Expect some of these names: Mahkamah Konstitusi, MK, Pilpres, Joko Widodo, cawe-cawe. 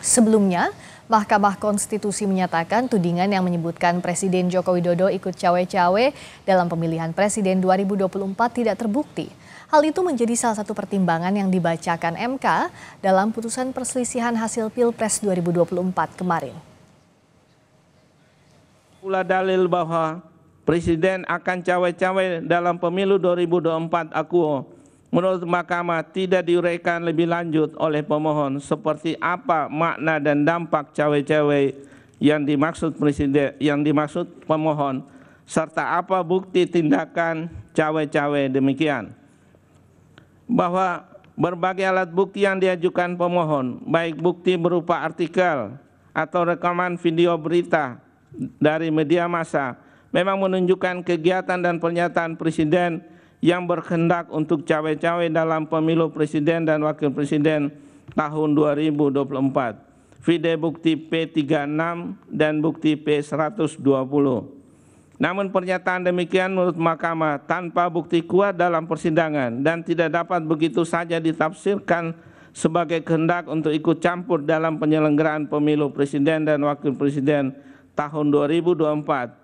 Sebelumnya, Mahkamah Konstitusi menyatakan tudingan yang menyebutkan Presiden Joko Widodo ikut cawe-cawe dalam pemilihan Presiden 2024 tidak terbukti. Hal itu menjadi salah satu pertimbangan yang dibacakan MK dalam putusan perselisihan hasil Pilpres 2024 kemarin. Pula dalil bahwa Presiden akan cawe-cawe dalam pemilu 2024 akuo. Menurut Mahkamah tidak diuraikan lebih lanjut oleh pemohon seperti apa makna dan dampak cawe-cawe yang dimaksud pemohon serta apa bukti tindakan cawe-cawe demikian. Bahwa berbagai alat bukti yang diajukan pemohon, baik bukti berupa artikel atau rekaman video berita dari media massa, memang menunjukkan kegiatan dan pernyataan Presiden yang berkehendak untuk cawe-cawe dalam pemilu presiden dan wakil presiden tahun 2024. Vide bukti P36 dan bukti P120. Namun pernyataan demikian menurut Mahkamah tanpa bukti kuat dalam persidangan dan tidak dapat begitu saja ditafsirkan sebagai kehendak untuk ikut campur dalam penyelenggaraan pemilu presiden dan wakil presiden tahun 2024.